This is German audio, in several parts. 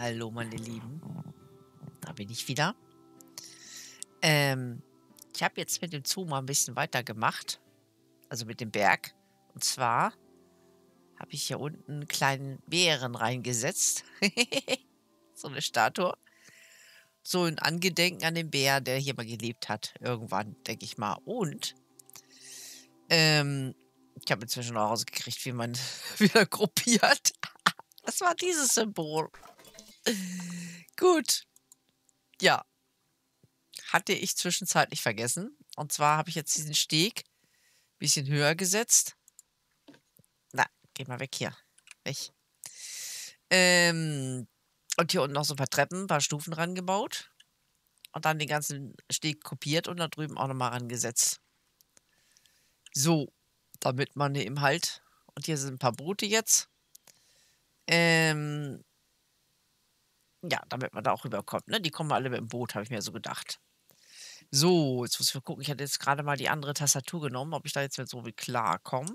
Hallo meine Lieben, da bin ich wieder. Ich habe jetzt mit dem Zoo mal ein bisschen weitergemacht, also mit dem Berg. Und zwar habe ich hier unten einen kleinen Bären reingesetzt, so eine Statue. So ein Angedenken an den Bär, der hier mal gelebt hat, irgendwann, denke ich mal. Und ich habe inzwischen auch rausgekriegt, wie man wieder gruppiert. Das war dieses Symbol. Gut. Ja. Hatte ich zwischenzeitlich vergessen. Und zwar habe ich jetzt diesen Steg ein bisschen höher gesetzt. Na, geh mal weg hier. Weg. Und hier unten noch so ein paar Treppen, ein paar Stufen rangebaut. Und dann den ganzen Steg kopiert und da drüben auch nochmal rangesetzt. So, damit man eben halt... Und hier sind ein paar Brote jetzt. Ja, damit man da auch rüberkommt. Ne? Die kommen alle mit dem Boot, habe ich mir so gedacht. So, jetzt muss ich gucken. Ich hatte jetzt gerade mal die andere Tastatur genommen, ob ich da jetzt mit so viel klarkomme.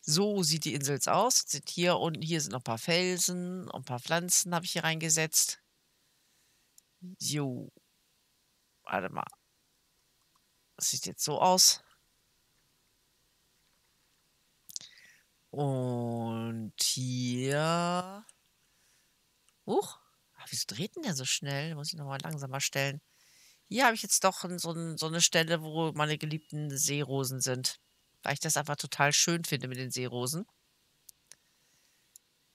So sieht die Insel jetzt aus. Sind hier unten, hier sind noch ein paar Felsen und ein paar Pflanzen habe ich hier reingesetzt. Jo. Warte mal. Das sieht jetzt so aus. Und hier... Huch. Wieso dreht denn der so schnell? Muss ich nochmal langsamer stellen. Hier habe ich jetzt doch so eine Stelle, wo meine geliebten Seerosen sind. Weil ich das einfach total schön finde mit den Seerosen.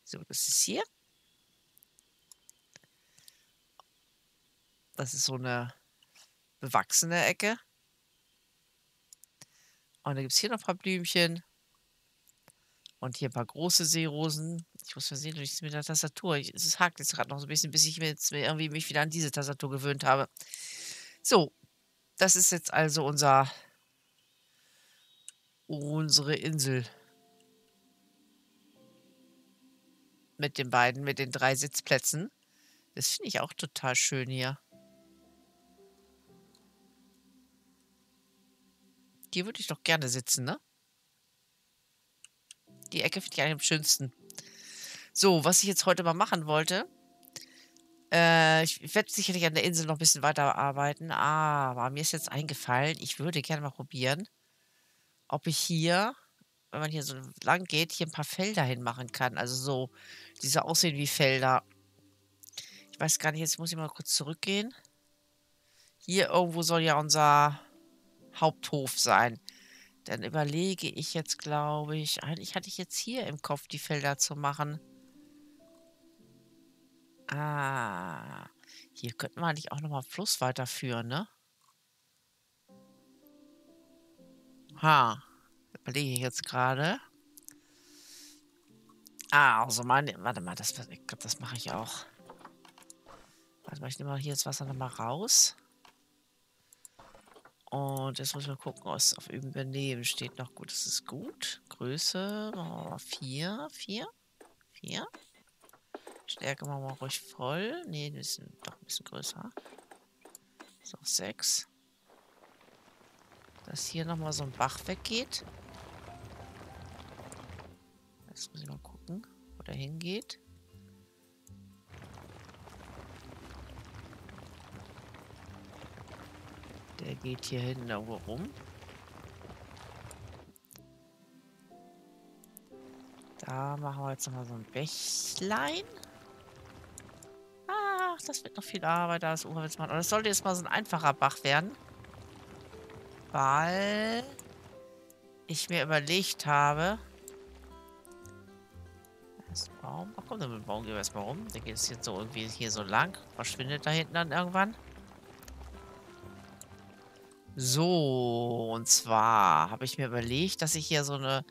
So, das ist hier. Das ist so eine bewachsene Ecke. Und dann gibt es hier noch ein paar Blümchen. Und hier ein paar große Seerosen. Ich muss mal sehen, wie es mit der Tastatur. Es hakt jetzt gerade noch so ein bisschen, bis ich mir jetzt irgendwie mich wieder an diese Tastatur gewöhnt habe. So, das ist jetzt also unsere Insel. Mit den 3 Sitzplätzen. Das finde ich auch total schön hier. Hier würde ich doch gerne sitzen, ne? Die Ecke finde ich eigentlich am schönsten. So, was ich jetzt heute mal machen wollte. Ich werde sicherlich an der Insel noch ein bisschen weiterarbeiten. Aber mir ist jetzt eingefallen, ich würde gerne mal probieren, ob ich hier, wenn man hier so lang geht, hier ein paar Felder hinmachen kann. Also so, diese aussehen wie Felder. Ich weiß gar nicht, jetzt muss ich mal kurz zurückgehen. Hier irgendwo soll ja unser Haupthof sein. Dann überlege ich jetzt, glaube ich... Eigentlich hatte ich jetzt hier im Kopf, die Felder zu machen. Ah. Hier könnten wir eigentlich auch nochmal Fluss weiterführen, ne? Ha. Überlege ich jetzt gerade. Ah, also meine... Warte mal, ich glaube, das mache ich auch. Warte mal, ich nehme mal hier das Wasser nochmal raus. Und jetzt muss man gucken, was auf Übernehmen steht noch gut. Das ist gut. Größe machen wir mal 4. Stärke machen wir ruhig voll. Ne, die sind doch ein bisschen größer. Das ist auch 6. Dass hier nochmal so ein Bach weggeht. Jetzt muss ich mal gucken, wo der hingeht. Der geht hier hinten irgendwo rum. Da machen wir jetzt nochmal so ein Bächlein. Ach, das wird noch viel Arbeit, da das Ufer jetzt machen. Aber das sollte jetzt mal so ein einfacher Bach werden. Weil ich mir überlegt habe. Das ist ein Baum. Ach komm, den Baum gehen wir erstmal rum. Der geht jetzt hier so irgendwie hier so lang. Verschwindet da hinten dann irgendwann. So, und zwar habe ich mir überlegt, dass ich hier so eine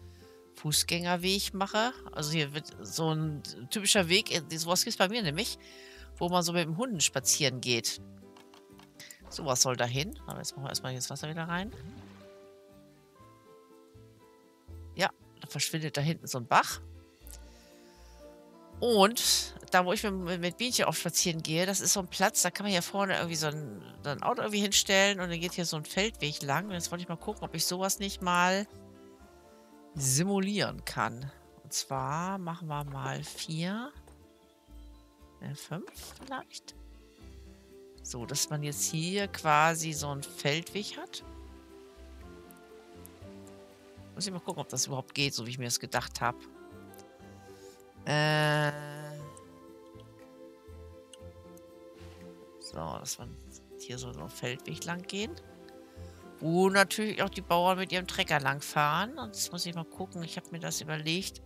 Fußgängerweg mache. Also hier wird so ein typischer Weg, sowas gibt es bei mir nämlich, wo man so mit dem Hunden spazieren geht. Sowas soll da hin. Aber jetzt machen wir erstmal hier das Wasser wieder rein. Ja, da verschwindet da hinten so ein Bach. Und da, wo ich mit Bienchen auf spazieren gehe, das ist so ein Platz, da kann man hier vorne irgendwie so ein Auto irgendwie hinstellen und dann geht hier so ein Feldweg lang. Und jetzt wollte ich mal gucken, ob ich sowas nicht mal simulieren kann. Und zwar machen wir mal 4. 5 vielleicht. So, dass man jetzt hier quasi so einen Feldweg hat. Muss ich mal gucken, ob das überhaupt geht, so wie ich mir das gedacht habe. So, dass man hier so einen Feldweg lang gehen. Wo natürlich auch die Bauern mit ihrem Trecker lang fahren. Und jetzt muss ich mal gucken. Ich habe mir das überlegt.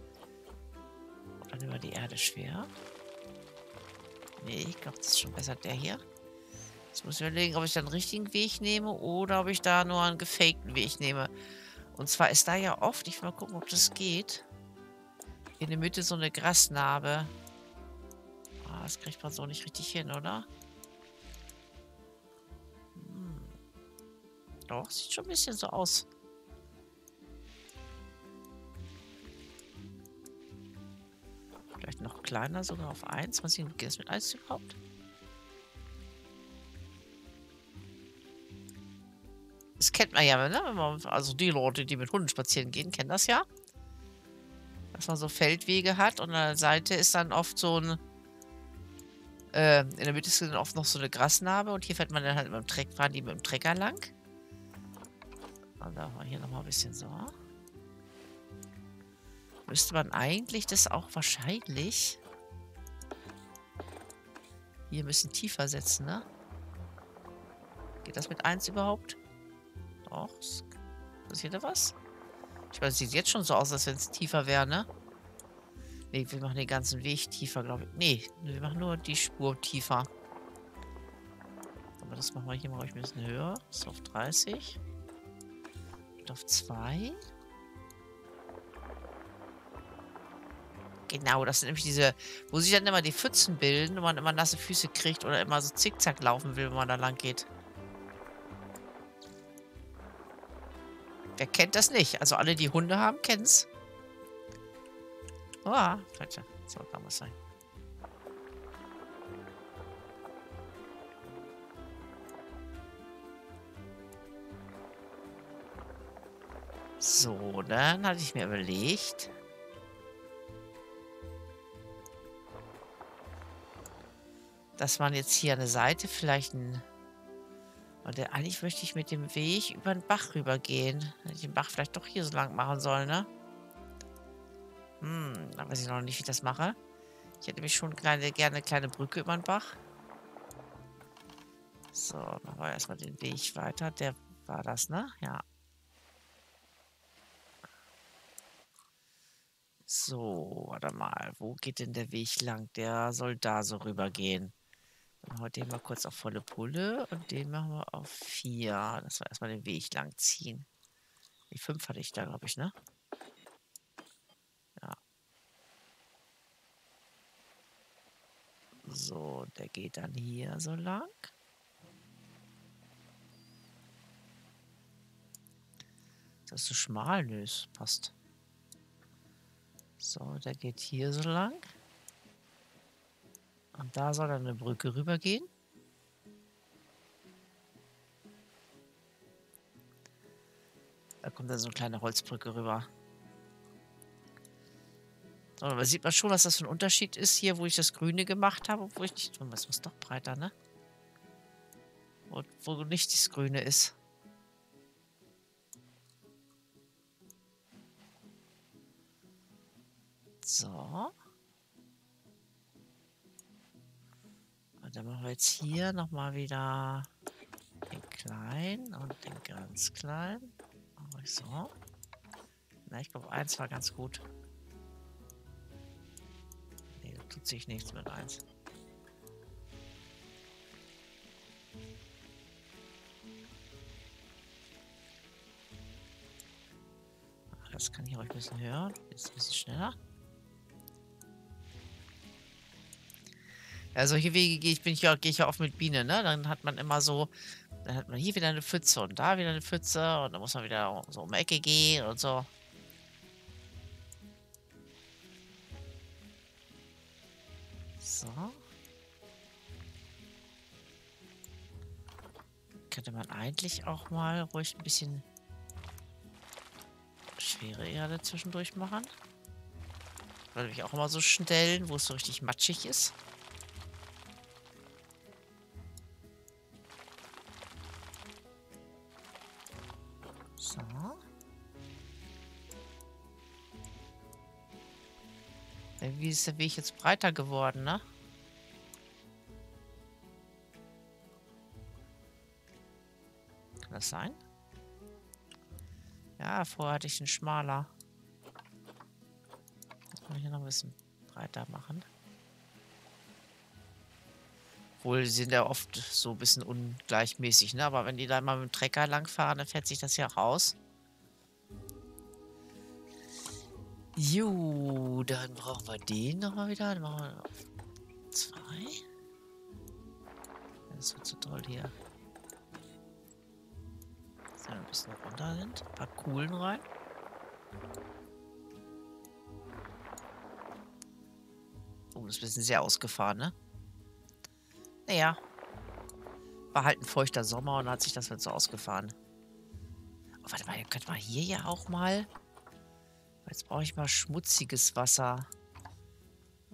Und dann über die Erde schwer. Nee, ich glaube, das ist schon besser der hier. Jetzt muss ich überlegen, ob ich da einen richtigen Weg nehme oder ob ich da nur einen gefakten Weg nehme. Und zwar ist da ja oft, ich will mal gucken, ob das geht, in der Mitte so eine Grasnarbe. Ah, das kriegt man so nicht richtig hin, oder? Hm. Doch, sieht schon ein bisschen so aus. Vielleicht noch kleiner, sogar auf 1. Mal sehen, geht das mit 1 überhaupt? Das kennt man ja, ne? Also die Leute, die mit Hunden spazieren gehen, kennen das ja. Dass man so Feldwege hat und an der Seite ist dann oft so ein... in der Mitte ist dann oft noch so eine Grasnarbe und hier fährt man dann halt mit dem Trecker, fahren die mit dem Trecker lang. Und da war hier nochmal ein bisschen so. Müsste man eigentlich das auch wahrscheinlich... hier ein bisschen tiefer setzen, ne? Geht das mit 1 überhaupt? Och, passiert da was? Ich meine, es sieht jetzt schon so aus, als wenn es tiefer wäre, ne? Ne, wir machen den ganzen Weg tiefer, glaube ich. Ne, wir machen nur die Spur tiefer. Aber das machen wir hier mal ein bisschen höher. Das ist auf 30. Und auf 2. Genau, das sind nämlich diese, wo sich dann immer die Pfützen bilden und man immer nasse Füße kriegt oder immer so zickzack laufen will, wenn man da lang geht. Wer kennt das nicht? Also alle, die Hunde haben, kennen es. Ah, vielleicht soll da was sein. So, dann hatte ich mir überlegt. Dass man jetzt hier an der Seite vielleicht ein... Und eigentlich möchte ich mit dem Weg über den Bach rübergehen. Hätte ich den Bach vielleicht doch hier so lang machen sollen, ne? Hm, da weiß ich noch nicht, wie ich das mache. Ich hätte nämlich schon gerne eine kleine Brücke über den Bach. So, machen wir erstmal den Weg weiter. Der war das, ne? Ja. So, warte mal. Wo geht denn der Weg lang? Der soll da so rübergehen. Machen wir den mal kurz auf volle Pulle und den machen wir auf 4. Dass wir erstmal den Weg lang ziehen. Die 5 hatte ich da, glaube ich, ne? Ja. So, der geht dann hier so lang. Das ist so schmal, nö, es passt. So, der geht hier so lang. Und da soll dann eine Brücke rübergehen. Da kommt dann so eine kleine Holzbrücke rüber. So, aber sieht man schon, was das für ein Unterschied ist hier, wo ich das Grüne gemacht habe, obwohl ich nicht... Das ist doch breiter, ne? Und wo nicht das Grüne ist. So. Dann machen wir jetzt hier nochmal wieder den kleinen und den ganz kleinen. So. Na, ich glaube, 1 war ganz gut. Ne, da tut sich nichts mit 1. Das kann ich euch ein bisschen hören. Jetzt ein bisschen schneller. Ja, solche Wege gehe ich ja oft mit Biene, ne? Dann hat man immer so, dann hat man hier wieder eine Pfütze und da wieder eine Pfütze und dann muss man wieder so um die Ecke gehen und so. So. Könnte man eigentlich auch mal ruhig ein bisschen schwere Erde zwischendurch machen. Weil ich auch immer so stellen, wo es so richtig matschig ist. Wie ist der Weg jetzt breiter geworden, ne? Kann das sein? Ja, vorher hatte ich einen schmaler. Das kann ich hier noch ein bisschen breiter machen. Obwohl, die sind ja oft so ein bisschen ungleichmäßig, ne? Aber wenn die da mal mit dem Trecker langfahren, dann fährt sich das ja raus. Jo, dann brauchen wir den nochmal wieder. Dann machen wir auf 2. Das wird so toll hier. Dass wir ein bisschen runter sind. Ein paar Kuhlen rein. Oh, das ist ein bisschen sehr ausgefahren, ne? Naja. War halt ein feuchter Sommer und hat sich das jetzt so ausgefahren. Oh, warte mal, könnte man hier ja auch mal... Jetzt brauche ich mal schmutziges Wasser.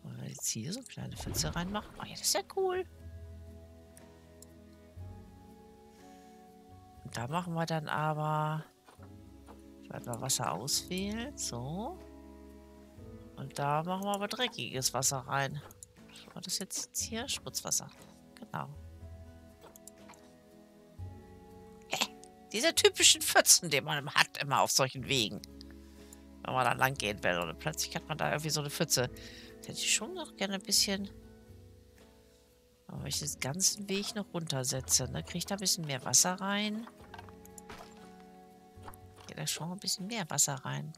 Wollen wir jetzt hier so eine kleine Pfütze reinmachen? Oh ja, das ist ja cool. Und da machen wir dann aber... Ich werde mal Wasser auswählen. So. Und da machen wir aber dreckiges Wasser rein. War das jetzt hier? Schmutzwasser. Genau. Hä? Diese typischen Pfützen, die man hat, immer auf solchen Wegen. Wenn man da lang gehen will. Und plötzlich hat man da irgendwie so eine Pfütze. Das hätte ich schon noch gerne ein bisschen... Aber wenn ich den ganzen Weg noch runtersetze, ne? Kriege ich da ein bisschen mehr Wasser rein? Geht da schon ein bisschen mehr Wasser rein?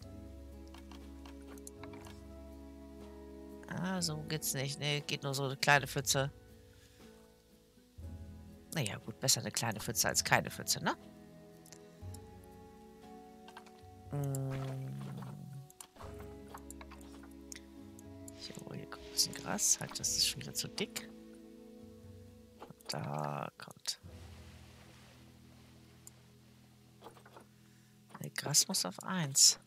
Ah, so geht's nicht. Ne, geht nur so eine kleine Pfütze. Naja, gut, besser eine kleine Pfütze als keine Pfütze, ne? Gras, halt, das ist schon wieder zu dick. Und da kommt. Nee, Gras muss auf 1.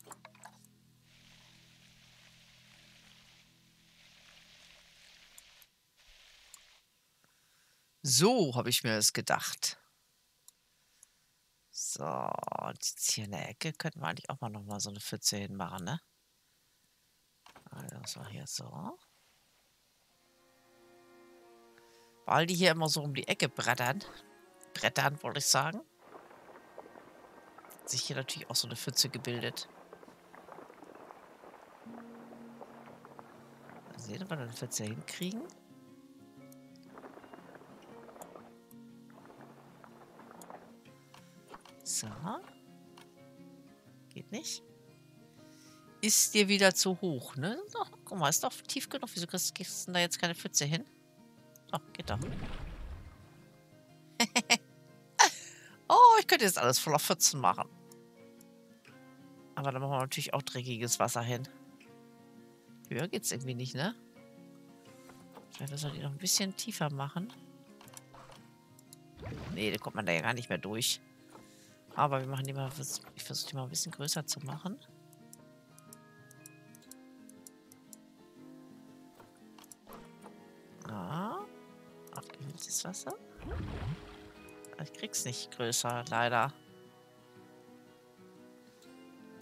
So habe ich mir das gedacht. So, und jetzt hier in der Ecke könnten wir eigentlich auch mal nochmal so eine Pfütze hinmachen, ne? Also, das war hier so. Weil die hier immer so um die Ecke brettern. Brettern, wollte ich sagen. Hat sich hier natürlich auch so eine Pfütze gebildet. Mal sehen, ob wir eine Pfütze hinkriegen. So. Geht nicht. Ist dir wieder zu hoch, ne? Doch, guck mal, ist doch tief genug. Wieso kriegst du da jetzt keine Pfütze hin? Oh, geht doch. Oh, ich könnte jetzt alles voller Pfützen machen. Aber dann machen wir natürlich auch dreckiges Wasser hin. Höher geht's irgendwie nicht, ne? Vielleicht müssen wir die noch ein bisschen tiefer machen. Nee, da kommt man da ja gar nicht mehr durch. Aber wir machen die mal. Ich versuche die mal ein bisschen größer zu machen. Das Wasser? Ich krieg's nicht größer, leider.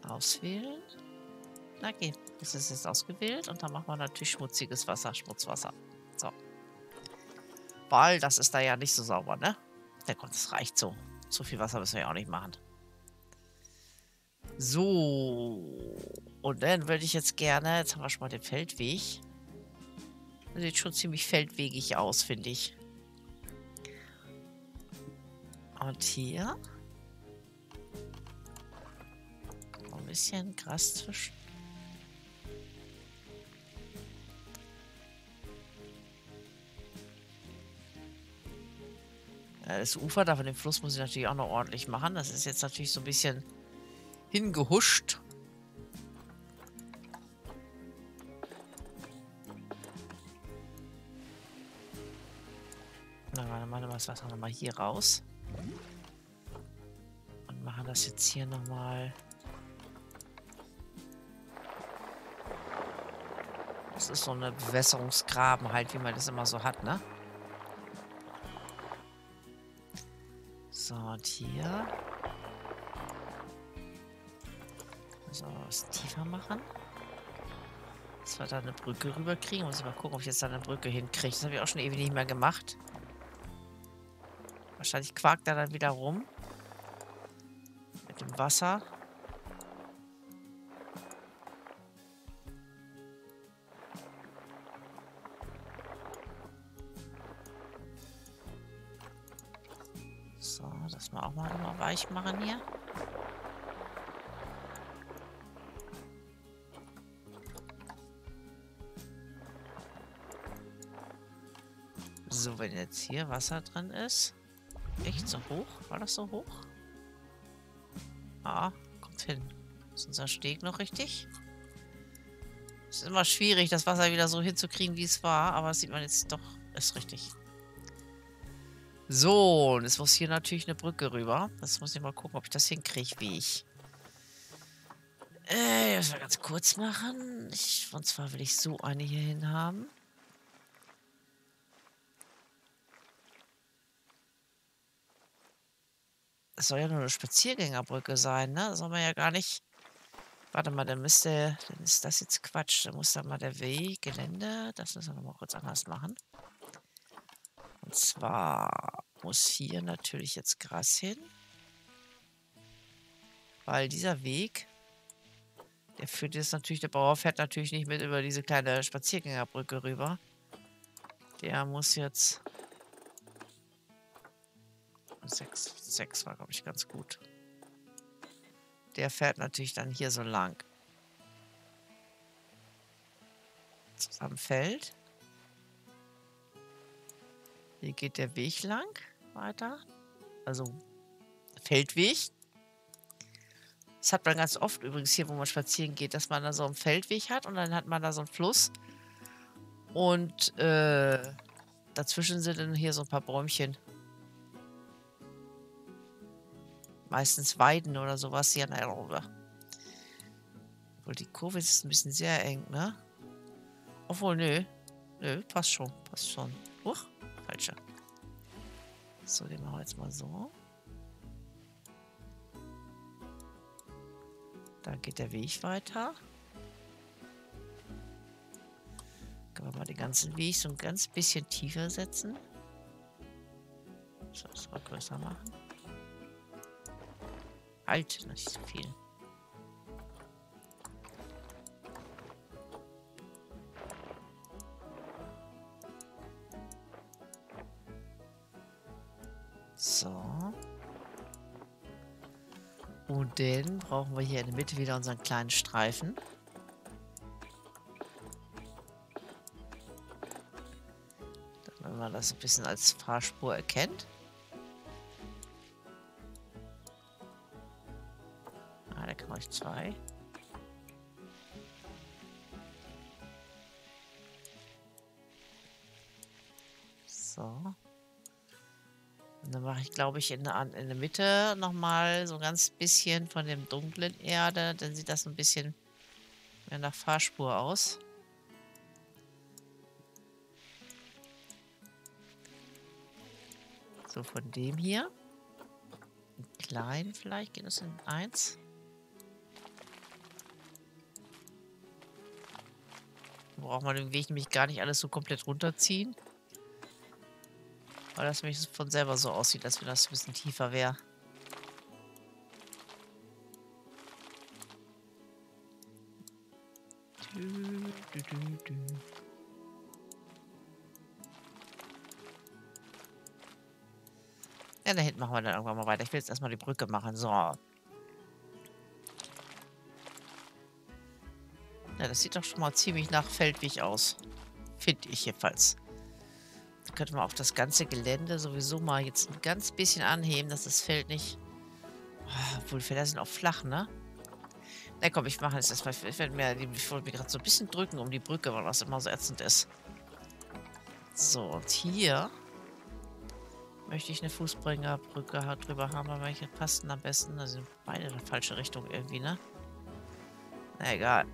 Auswählen. Na geht. Das ist jetzt ausgewählt und dann machen wir natürlich schmutziges Wasser, Schmutzwasser. So. Weil das ist da ja nicht so sauber, ne? Na Gott, das reicht so. So viel Wasser müssen wir ja auch nicht machen. So. Und dann würde ich jetzt gerne, jetzt haben wir schon mal den Feldweg. Das sieht schon ziemlich feldwegig aus, finde ich. Und hier ein bisschen Gras zwischen. Ja, das Ufer da von dem Fluss muss ich natürlich auch noch ordentlich machen. Das ist jetzt natürlich so ein bisschen hingehuscht. Na, warte mal, das Wasser nochmal hier raus. Und machen das jetzt hier nochmal. Das ist so eine Bewässerungsgraben halt, wie man das immer so hat, ne? So, und hier. So, was tiefer machen. Zwar da eine Brücke rüberkriegen. Muss ich mal gucken, ob ich jetzt da eine Brücke hinkriege. Das habe ich auch schon ewig nicht mehr gemacht. Wahrscheinlich quakt er dann wieder rum. Mit dem Wasser. So, das mal auch mal immer weich machen hier. So, wenn jetzt hier Wasser drin ist. Echt so hoch? War das so hoch? Ah, kommt hin. Ist unser Steg noch richtig? Es ist immer schwierig, das Wasser wieder so hinzukriegen, wie es war. Aber das sieht man jetzt doch. Ist richtig. So, und jetzt muss hier natürlich eine Brücke rüber. Jetzt muss ich mal gucken, ob ich das hinkriege, wie ich. Das mal ganz kurz machen. Und zwar will ich so eine hier hin haben. Es soll ja nur eine Spaziergängerbrücke sein, ne? Soll man ja gar nicht... Warte mal, dann ist das jetzt Quatsch. Dann muss da mal der Weg, Gelände... Das müssen wir nochmal kurz anders machen. Und zwar muss hier natürlich jetzt Gras hin. Weil dieser Weg... Der führt jetzt natürlich... Der Bauer fährt natürlich nicht mit über diese kleine Spaziergängerbrücke rüber. Der muss jetzt... 6 war, glaube ich, ganz gut. Der fährt natürlich dann hier so lang. Am Feld. Hier geht der Weg lang weiter. Also Feldweg. Das hat man ganz oft übrigens hier, wo man spazieren geht, dass man da so einen Feldweg hat und dann hat man da so einen Fluss. Und dazwischen sind dann hier so ein paar Bäumchen. Meistens Weiden oder sowas hier an der Rüber. Obwohl die Kurve ist ein bisschen sehr eng, ne? Obwohl, nö. Nö, passt schon. Passt schon. Huch, falscher. So, den machen wir jetzt mal so. Da geht der Weg weiter. Können wir mal den ganzen Weg so ein ganz bisschen tiefer setzen. So, das mal größer machen. Alt, nicht so viel. So. Und dann brauchen wir hier in der Mitte wieder unseren kleinen Streifen. Damit man das ein bisschen als Fahrspur erkennt. Zwei. So. Und dann mache ich, glaube ich, in der Mitte nochmal so ein ganz bisschen von dem dunklen Erde. Dann sieht das ein bisschen mehr nach Fahrspur aus. So, von dem hier. Ein klein vielleicht geht das in 1. Braucht man den Weg nämlich gar nicht alles so komplett runterziehen. Weil das nämlich von selber so aussieht, als wenn das ein bisschen tiefer wäre. Ja, da hinten machen wir dann irgendwann mal weiter. Ich will jetzt erstmal die Brücke machen. So. Ja, das sieht doch schon mal ziemlich nach Feldweg aus. Finde ich jedenfalls. Da könnte man auch das ganze Gelände sowieso mal jetzt ein ganz bisschen anheben, dass das Feld nicht... Oh, obwohl, Felder sind auch flach, ne? Na komm, ich mache jetzt erstmal... Ich werde mir gerade so ein bisschen drücken um die Brücke, weil das immer so ätzend ist. So, und hier... möchte ich eine Fußbringerbrücke drüber haben, aber welche passen am besten? Da sind beide in der falschen Richtung irgendwie, ne? Na egal.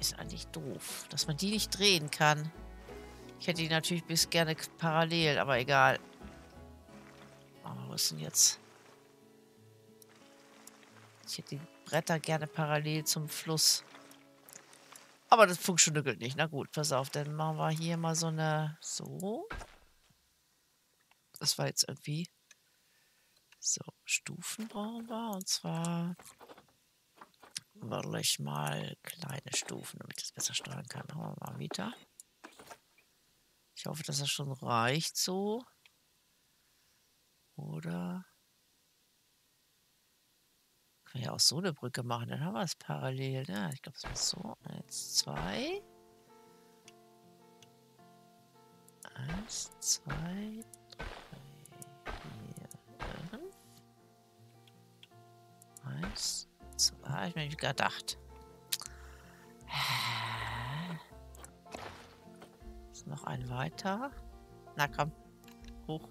Ist eigentlich doof, dass man die nicht drehen kann. Ich hätte die natürlich bis gerne parallel, aber egal. Oh, was ist denn jetzt? Ich hätte die Bretter gerne parallel zum Fluss. Aber das funktioniert nicht. Na gut, pass auf, dann machen wir hier mal so eine... So. Das war jetzt irgendwie... So, Stufen brauchen wir. Und zwar... Würde ich mal kleine Stufen, damit ich das besser steuern kann. Machen wir mal wieder. Ich hoffe, dass das schon reicht so. Oder... Können wir ja auch so eine Brücke machen, dann haben wir es parallel. Ne? Ich glaube, es war so. Jetzt 2. 1, 2, 3, 4, 5. 1, 2. Ich habe mir nicht gedacht. Ist noch ein weiter. Na komm, hoch.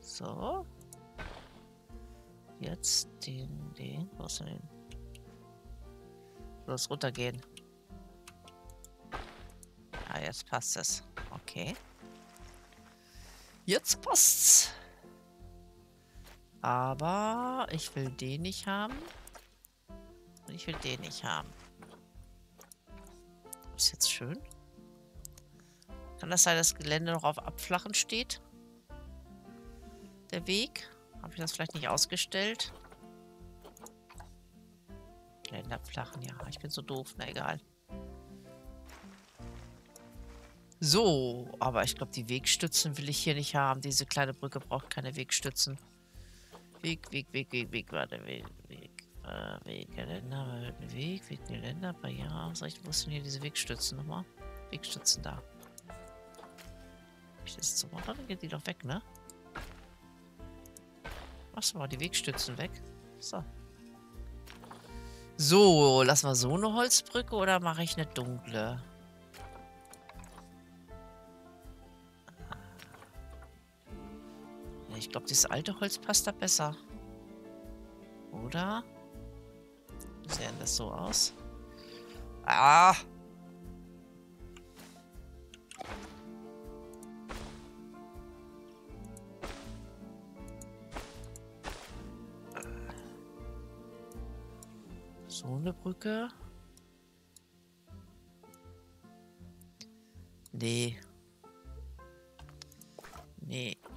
So. Jetzt den. Wo ist denn? Los, runtergehen. Ah, jetzt passt es. Okay. Jetzt passt's. Aber ich will den nicht haben. Und ich will den nicht haben. Ist jetzt schön. Kann das sein, dass das Gelände noch auf Abflachen steht? Der Weg. Habe ich das vielleicht nicht ausgestellt? Länderflachen, ja. Ich bin so doof. Na, egal. So, aber ich glaube, die Wegstützen will ich hier nicht haben. Diese kleine Brücke braucht keine Wegstützen. Weg, Geländer. Ja, wo sind hier diese Wegstützen nochmal? Wegstützen da. Ich das so mache, dann geht die doch weg, ne? Machst du mal die Wegstützen weg. So. So, lassen wir so eine Holzbrücke oder mache ich eine dunkle? Ich glaube, dieses alte Holz passt da besser. Oder? Wie sieht denn das so aus? Ah! So eine Brücke. Nee.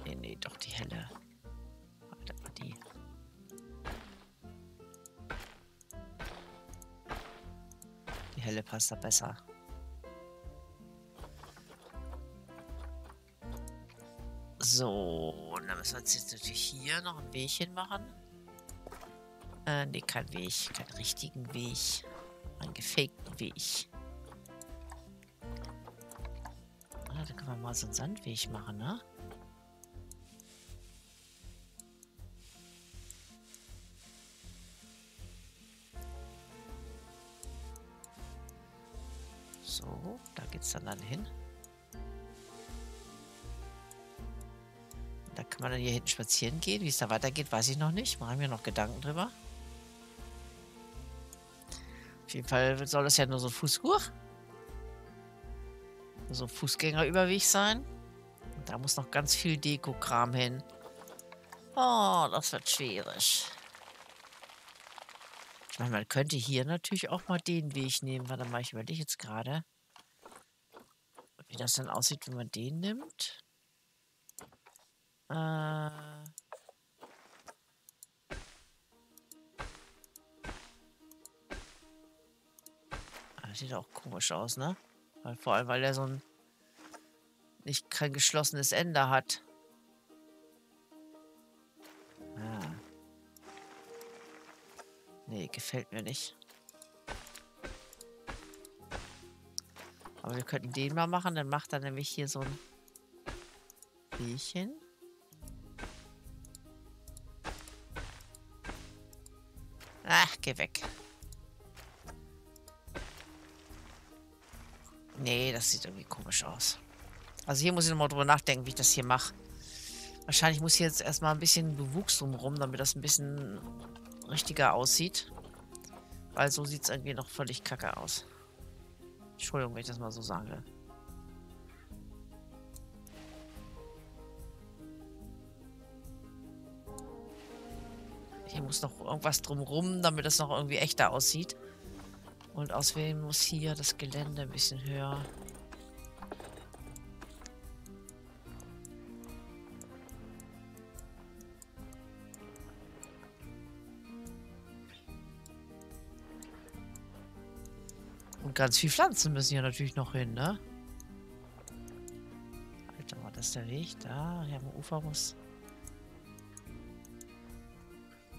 Nee, doch die helle. Warte mal, die. Die helle passt da besser. So, dann müssen wir jetzt natürlich hier noch ein Wegchen machen. Nee, kein Weg. Keinen richtigen Weg. Einen gefakten Weg. Ah, da können wir mal so einen Sandweg machen, ne? So, da geht's dann hin. Da kann man dann hier hinten spazieren gehen. Wie es da weitergeht, weiß ich noch nicht. Machen wir noch Gedanken drüber. Auf jeden Fall soll das ja nur so ein Fußgur. So ein Fußgängerüberweg sein. Und da muss noch ganz viel Deko-Kram hin. Oh, das wird schwierig. Ich meine, man könnte hier natürlich auch mal den Weg nehmen. Warte mal, ich überlege jetzt gerade, wie das dann aussieht, wenn man den nimmt. Das sieht auch komisch aus, ne? Weil, vor allem, weil er so ein... kein geschlossenes Ende hat. Ah. Nee, gefällt mir nicht. Aber wir könnten den mal machen, dann macht er nämlich hier so ein... Bierchen. Ach, geh weg. Nee, das sieht irgendwie komisch aus. Also hier muss ich nochmal drüber nachdenken, wie ich das hier mache. Wahrscheinlich muss hier jetzt erstmal ein bisschen Bewuchs drumherum, damit das ein bisschen richtiger aussieht. Weil so sieht es irgendwie noch völlig kacke aus. Entschuldigung, wenn ich das mal so sage. Hier muss noch irgendwas drumrum, damit das noch irgendwie echter aussieht. Und auswählen muss hier das Gelände ein bisschen höher. Und ganz viel Pflanzen müssen hier natürlich noch hin, ne? Alter, war das der Weg? Da, hier am Ufer muss...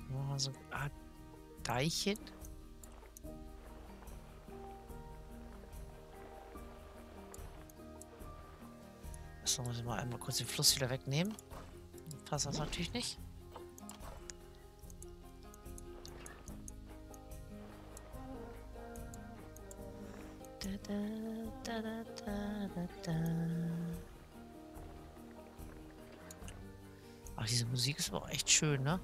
Machen wir so ein Art Deich hin. So, muss ich mal einmal kurz den Fluss wieder wegnehmen. Passt das natürlich nicht. Ach, diese Musik ist aber auch echt schön, ne?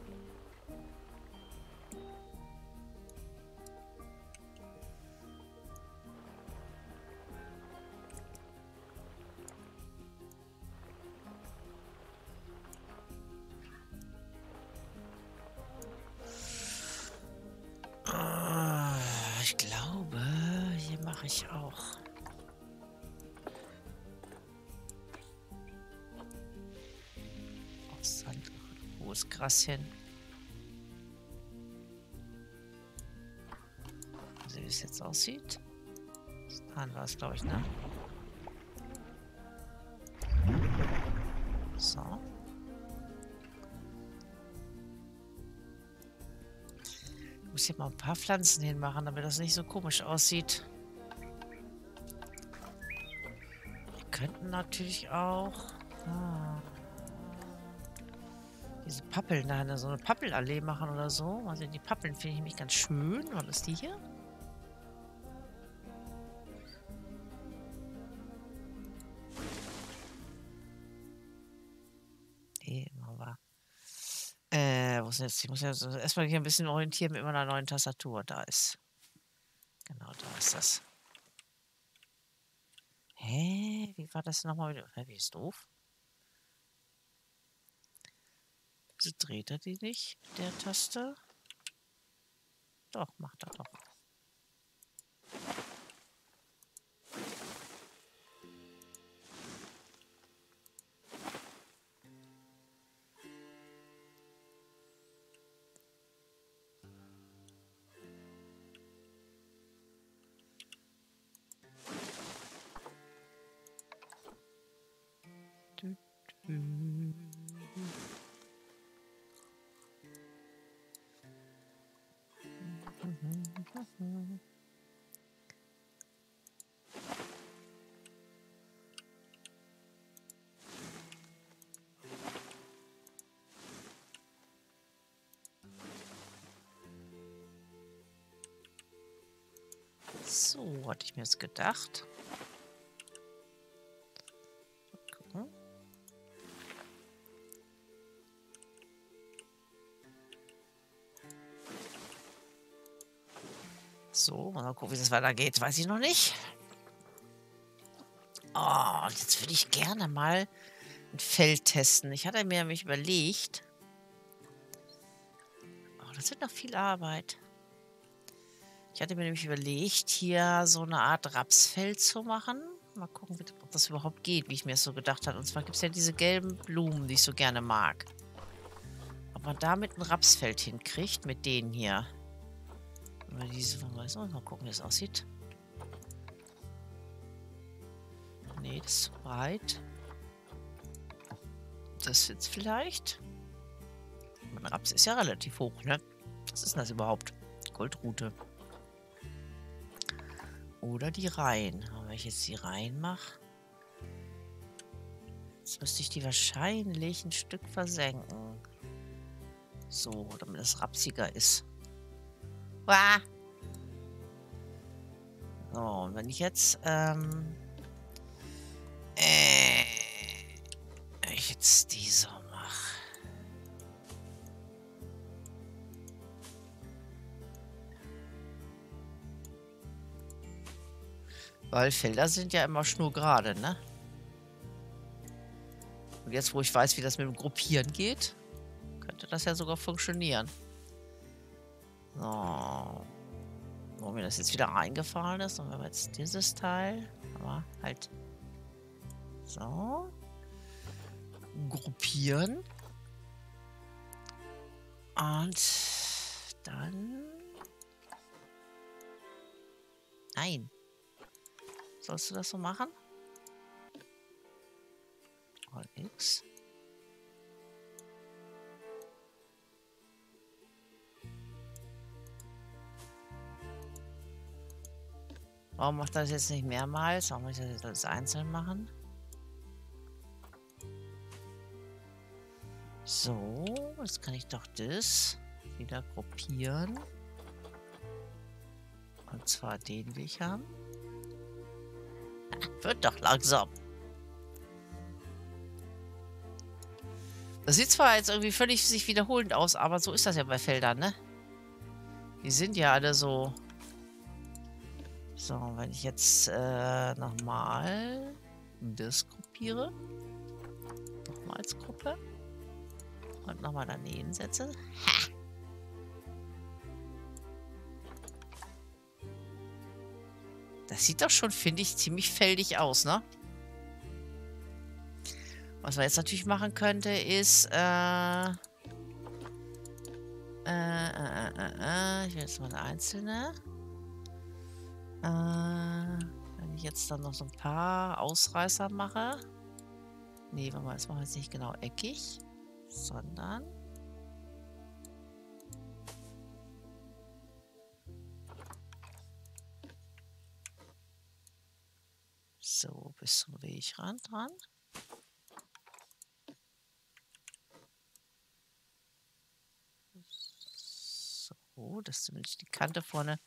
Ich glaube, hier mache ich auch. Auf Sand, hohes Gras hin. Also wie es jetzt aussieht. Das Hahn war es, glaube ich, ne? So. Ich muss hier mal ein paar Pflanzen hinmachen, damit das nicht so komisch aussieht. Wir könnten natürlich auch diese Pappeln da, so eine Pappelallee machen oder so. Also die Pappeln finde ich nämlich ganz schön. Was ist die hier? Jetzt. Ich muss ja erstmal hier ein bisschen orientieren mit meiner neuen Tastatur. Da ist. Genau, da ist das. Hä? Wie war das nochmal wieder? Hä, wie ist doof? Wieso dreht er die nicht? Der Taste? Doch, macht er doch. So, hatte ich mir jetzt gedacht. So, mal gucken, wie das weitergeht, weiß ich noch nicht. Oh, jetzt würde ich gerne mal ein Feld testen. Ich hatte mir nämlich überlegt. Oh, das wird noch viel Arbeit. Ich hatte mir nämlich überlegt, hier so eine Art Rapsfeld zu machen. Mal gucken, ob das überhaupt geht, wie ich mir das so gedacht habe. Und zwar gibt es ja diese gelben Blumen, die ich so gerne mag. Ob man damit ein Rapsfeld hinkriegt, mit denen hier. Oder diese von weiß noch. Mal gucken, wie das aussieht. Nee, das ist zu breit. Das wird's vielleicht. Mein Raps ist ja relativ hoch, ne? Was ist denn das überhaupt? Goldrute. Oder die Reihen. Aber wenn ich jetzt die Reihen mache, jetzt müsste ich die wahrscheinlich ein Stück versenken. So, damit es rapsiger ist. Uah. So, und wenn ich jetzt, wenn ich jetzt die so mache. Weil Felder sind ja immer schnurgerade, ne? Und jetzt, wo ich weiß, wie das mit dem Gruppieren geht, könnte das ja sogar funktionieren. So. Wo mir das jetzt wieder eingefallen ist, dann werden wir jetzt dieses Teil. Aber halt. So. Gruppieren. Und dann. Nein. Sollst du das so machen? All X. Warum macht das jetzt nicht mehrmals? Warum muss ich das jetzt alles einzeln machen? So, jetzt kann ich doch das wieder gruppieren. Und zwar den, den ich habe. Wird doch langsam. Das sieht zwar jetzt irgendwie völlig sich wiederholend aus, aber so ist das ja bei Feldern, ne? Die sind ja alle so. So, wenn ich jetzt nochmal das gruppiere. Nochmal als Gruppe. Und nochmal daneben setze. Ha! Das sieht doch schon, finde ich, ziemlich feldig aus, ne? Was man jetzt natürlich machen könnte, ist, ich will jetzt mal eine einzelne. Wenn ich jetzt dann noch so ein paar Ausreißer mache. Nee, warte mal, das machen wir jetzt nicht genau eckig, sondern so bis zum Wegrand dran. So, dass zumindest die Kante vorne,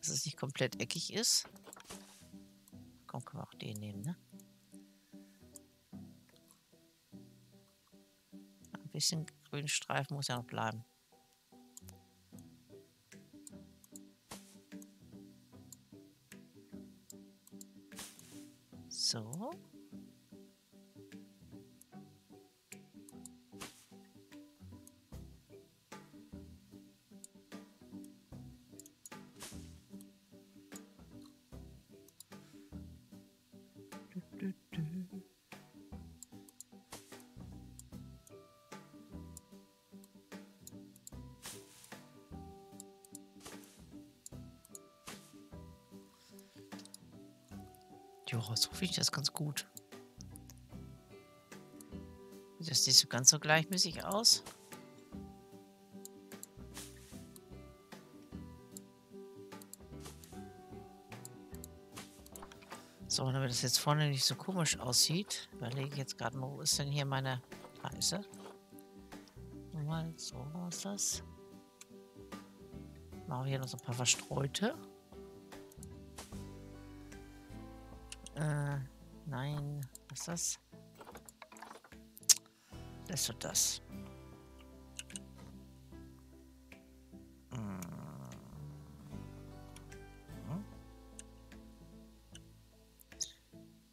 dass es nicht komplett eckig ist. Komm, können wir auch den nehmen, ne? Ein bisschen grünen Streifen muss ja noch bleiben. So. Ja, so finde ich das ganz gut. Sieht das nicht so ganz so gleichmäßig aus? So, damit das jetzt vorne nicht so komisch aussieht, überlege ich jetzt gerade mal, wo ist denn hier meine Reise? Nochmal, so war es das. Machen wir hier noch so ein paar verstreute. Nein, was ist das? Das wird das.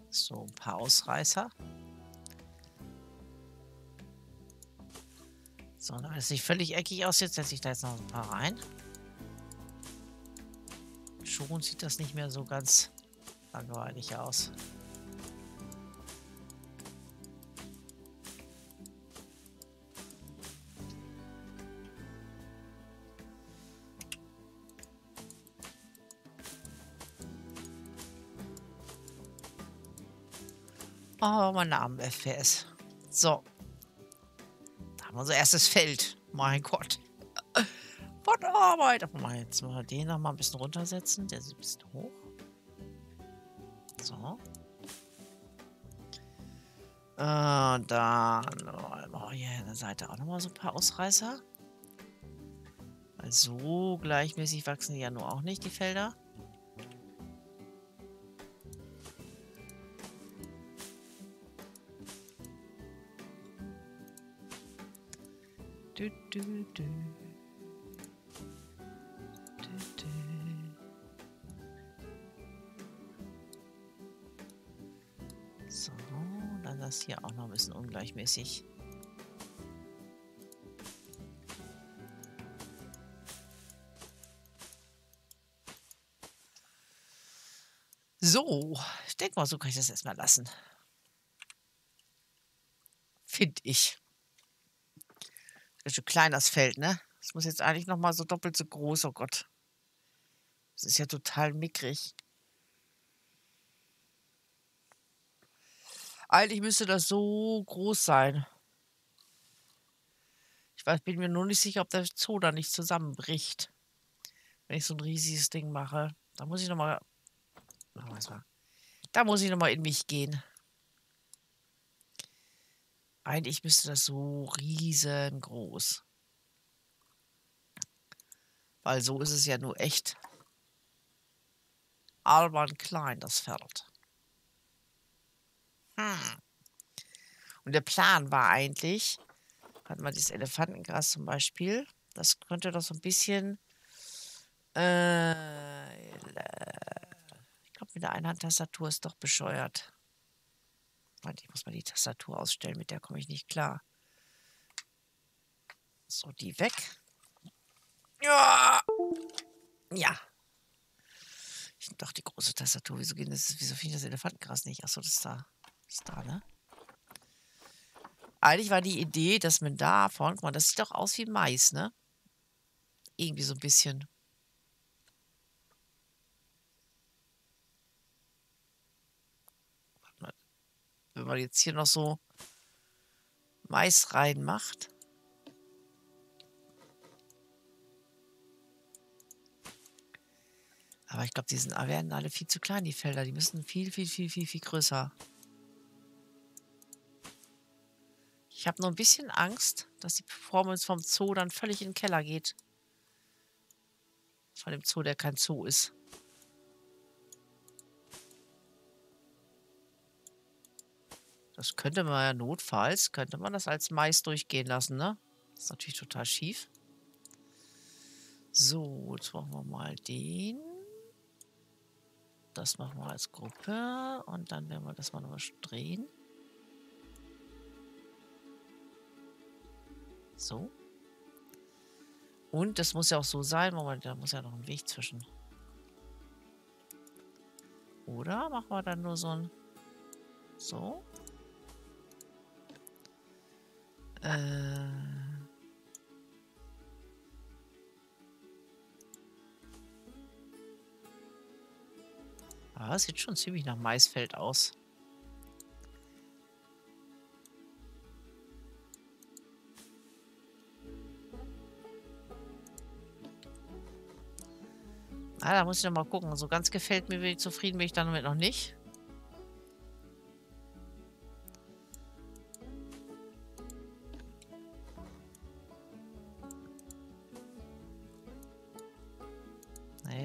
So, ein paar Ausreißer. So, damit es nicht völlig eckig aussieht, setze ich da jetzt noch ein paar rein. Schon sieht das nicht mehr so ganz langweilig aus. Oh, mein Name FPS. So. Da haben wir unser erstes Feld. Mein Gott. Von Arbeit. Aber mal, jetzt müssen wir den noch mal ein bisschen runtersetzen. Der sieht ein bisschen hoch. So. Und dann oh, hier an der Seite auch noch mal so ein paar Ausreißer. Weil so gleichmäßig wachsen die ja nur auch nicht, die Felder. So, dann das hier auch noch ein bisschen ungleichmäßig. So, ich denke mal, so kann ich das erstmal lassen. Finde ich. Das ist schon klein, das Feld, ne? Das muss jetzt eigentlich nochmal so doppelt so groß, oh Gott. Das ist ja total mickrig. Eigentlich müsste das so groß sein. Ich weiß, bin mir nur nicht sicher, ob der Zoo da nicht zusammenbricht. Wenn ich so ein riesiges Ding mache. Da muss ich nochmal... Da muss ich nochmal in mich gehen. Eigentlich müsste das so riesengroß. Weil so ist es ja nur echt albern klein, das Pferd. Und der Plan war eigentlich, hatten wir dieses Elefantengras zum Beispiel, das könnte doch so ein bisschen ich glaube, mit der Einhandtastatur ist doch bescheuert. Warte, ich muss mal die Tastatur ausstellen, mit der komme ich nicht klar. So, die weg. Ja! Ja. Ich nehme doch die große Tastatur. Wieso finde ich das Elefantengras nicht? Achso, das ist da. Das ist da, ne? Eigentlich war die Idee, dass man davon... Guck mal, das sieht doch aus wie Mais, ne? Irgendwie so ein bisschen... Wenn man jetzt hier noch so Mais reinmacht. Aber ich glaube, werden alle viel zu klein, die Felder. Die müssen viel größer. Ich habe nur ein bisschen Angst, dass die Performance vom Zoo dann völlig in den Keller geht. Von dem Zoo, der kein Zoo ist. Das könnte man ja notfalls, könnte man das als Mais durchgehen lassen, ne? Das ist natürlich total schief. So, jetzt machen wir mal den. Das machen wir als Gruppe. Und dann werden wir das mal nochmal drehen. So. Und das muss ja auch so sein, Moment, da muss ja noch ein Weg zwischen. Oder machen wir dann nur so ein... So. Ah, das sieht schon ziemlich nach Maisfeld aus. Ah, da muss ich noch mal gucken. So ganz gefällt mir, zufrieden bin ich damit noch nicht.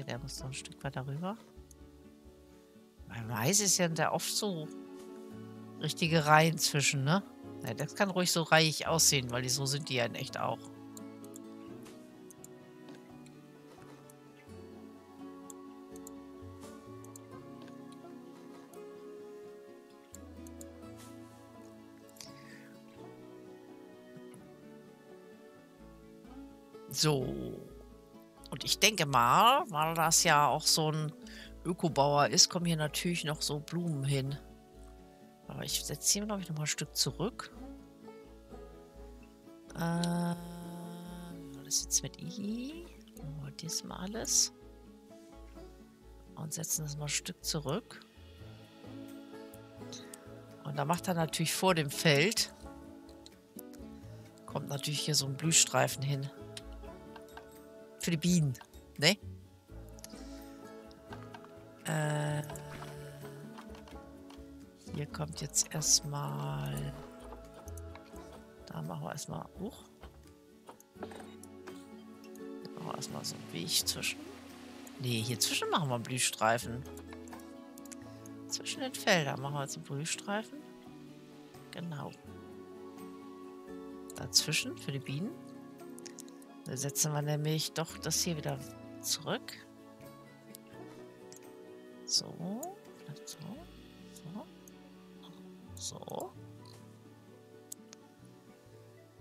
Der muss so ein Stück weiter rüber. Bei Mais ist ja da oft so richtige Reihen zwischen, ne? Ja, das kann ruhig so reihig aussehen, weil die so sind die ja in echt auch. So. Und ich denke mal, weil das ja auch so ein Ökobauer ist, kommen hier natürlich noch so Blumen hin. Aber ich setze hier, glaube ich, nochmal ein Stück zurück. Das ist jetzt mit I. Machen wir das mal alles. Und setzen das mal ein Stück zurück. Und da macht er natürlich vor dem Feld, kommt natürlich hier so ein Blühstreifen hin. Für die Bienen, ne? Hier kommt jetzt erstmal... Da machen wir erstmal hoch. Da machen wir erstmal so einen Weg zwischen. Ne, hier zwischen machen wir einen Blühstreifen. Zwischen den Feldern machen wir jetzt einen Blühstreifen. Genau. Dazwischen für die Bienen. Da setzen wir nämlich doch das hier wieder zurück. So. Vielleicht so. So.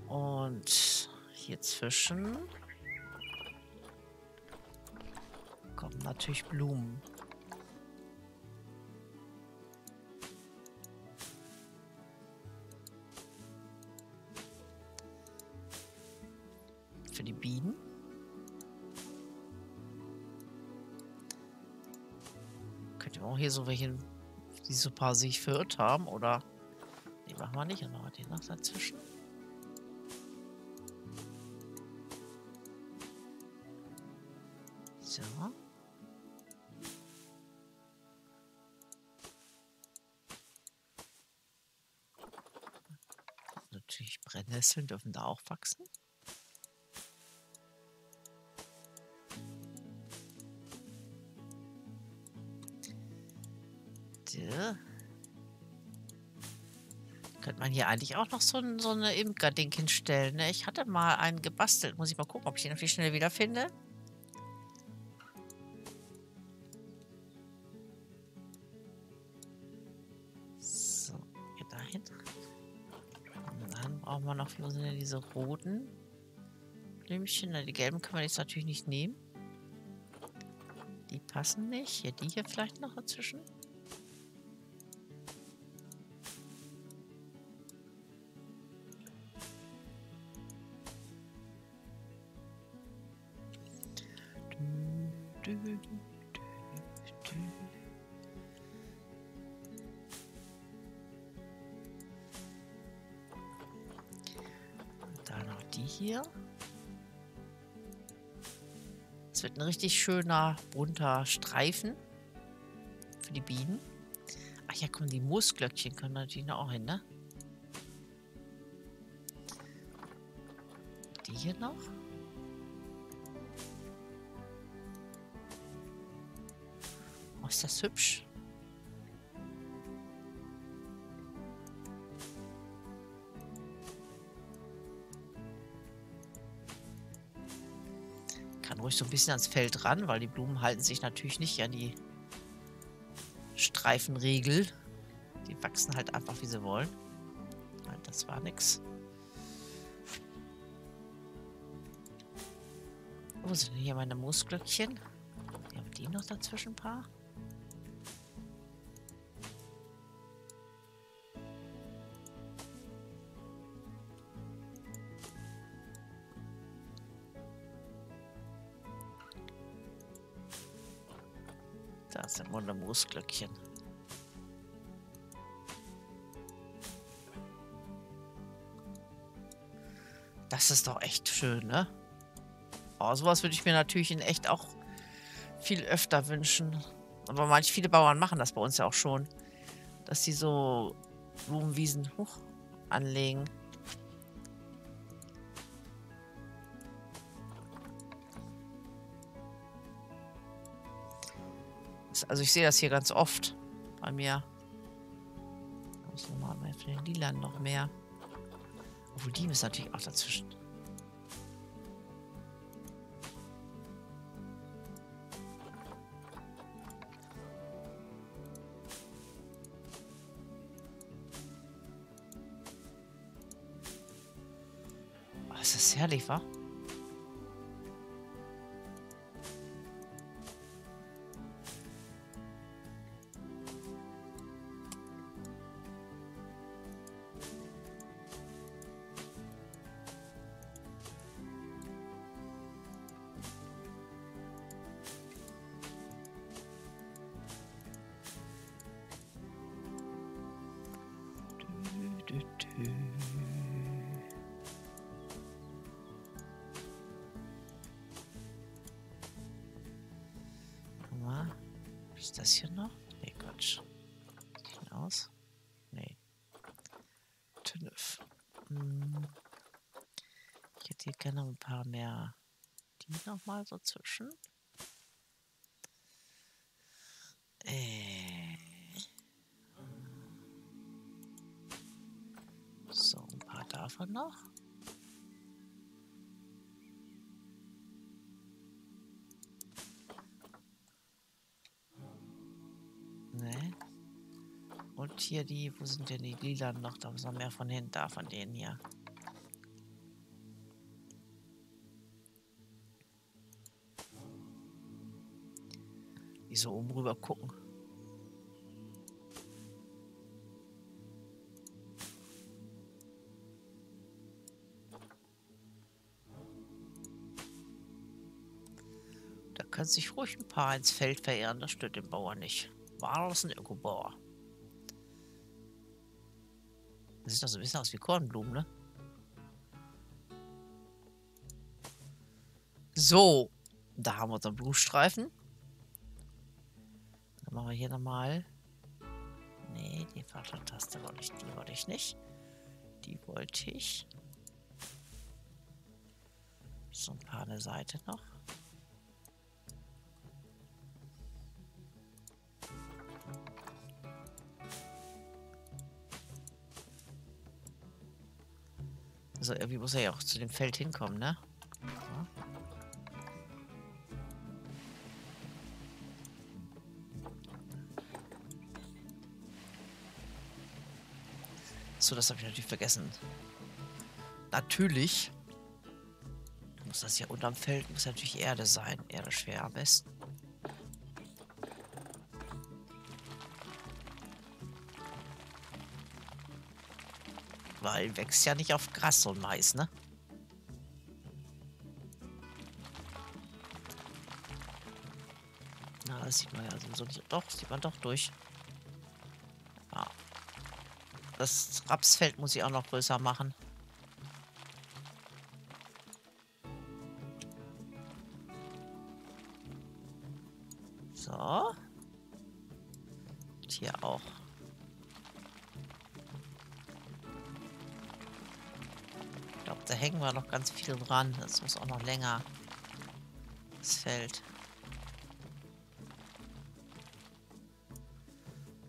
So. Und hier zwischen kommen natürlich Blumen. Könnt ihr auch hier so welche, die so ein paar sich verirrt haben, oder? Die machen wir nicht, dann machen wir den noch dazwischen. So. Natürlich Brennnesseln dürfen da auch wachsen. Ja. Könnte man hier eigentlich auch noch so eine Imker-Ding hinstellen, ne? Ich hatte mal einen gebastelt. Muss ich mal gucken, ob ich den irgendwie schnell wiederfinde. So, hier dahin. Und dann brauchen wir noch, wo sind denn diese roten Blümchen? Die gelben können wir jetzt natürlich nicht nehmen. Die passen nicht. Hier, die hier vielleicht noch dazwischen. Hier. Es wird ein richtig schöner, bunter Streifen für die Bienen. Ach ja, komm, die Moosglöckchen können natürlich noch auch hin, ne? Die hier noch. Oh, ist das hübsch. Ruhig so ein bisschen ans Feld ran, weil die Blumen halten sich natürlich nicht an die Streifenregel. Die wachsen halt einfach, wie sie wollen. Nein, das war nix. Wo sind denn hier meine Moosglöckchen? Haben die noch dazwischen ein paar? Das sind Moosglöckchen. Das ist doch echt schön, ne? Oh, sowas würde ich mir natürlich in echt auch viel öfter wünschen. Aber manche, viele Bauern machen das bei uns ja auch schon. Dass sie so Blumenwiesen hoch anlegen. Also ich sehe das hier ganz oft bei mir. Da muss man mal für den Lilan noch mehr. Obwohl, die ist natürlich auch dazwischen. Oh, ist das herrlich, wa? Ist das hier noch? Nee, Quatsch. Sieht aus? Nee. Tünf. Hm. Ich hätte hier gerne noch ein paar mehr. Die nochmal so zwischen. So, ein paar davon noch. Hier die, wo sind denn die Lilan noch? Da muss noch mehr von hinten, da von denen hier. Die so oben rüber gucken. Da können sich ruhig ein paar ins Feld verirren, das stört den Bauern nicht. War das ein Ökobauer? Das sieht doch so ein bisschen aus wie Kornblumen, ne? So, da haben wir unseren Blutstreifen. Dann machen wir hier nochmal. Ne, die Fahrradtaste wollte ich, die wollte ich nicht. Die wollte ich. So ein paar an der Seite noch. Also irgendwie muss er ja auch zu dem Feld hinkommen, ne? So, das habe ich natürlich vergessen. Natürlich muss das ja unterm Feld, muss natürlich Erde sein. Erde schwer am besten. Weil wächst ja nicht auf Gras so ein Mais, ne? Na, das sieht man ja sowieso nicht. Doch, sieht man doch durch. Ja. Das Rapsfeld muss ich auch noch größer machen. So. Und hier auch. Ich glaube, da hängen wir noch ganz viel dran. Das muss auch noch länger. Das Feld.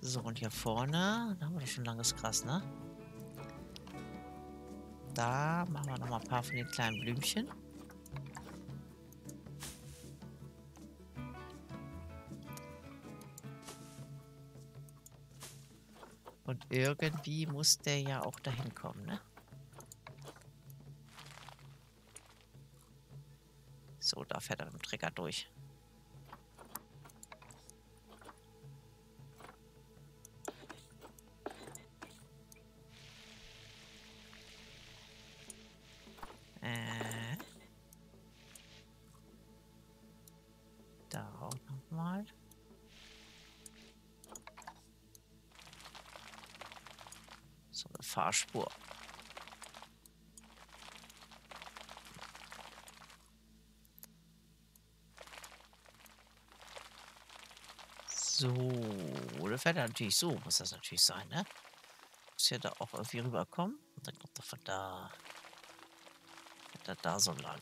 So, und hier vorne, da haben wir doch schon langes Gras, ne? Da machen wir nochmal ein paar von den kleinen Blümchen. Und irgendwie muss der ja auch dahin kommen, ne? So, da fährt er mit dem Trecker durch. Fahrspur. So, da fährt er natürlich so, muss das natürlich sein, ne? Muss ja da auch irgendwie rüberkommen. Und dann kommt er von da. Fährt er da so lang.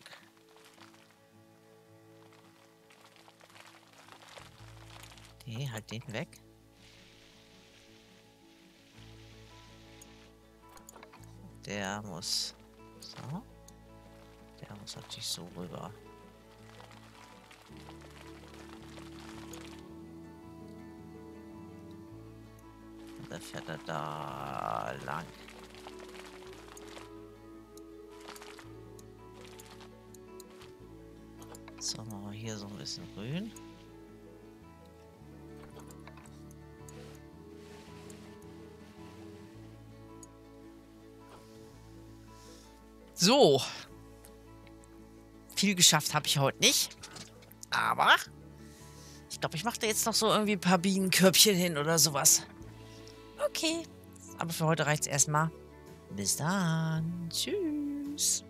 Nee, halt den weg. Der muss. So. Der muss natürlich so rüber. Und dann fährt er da lang. So, machen wir hier so ein bisschen grün. So, viel geschafft habe ich heute nicht, aber ich glaube, ich mache da jetzt noch so irgendwie ein paar Bienenkörbchen hin oder sowas. Okay, aber für heute reicht es erstmal. Bis dann, tschüss.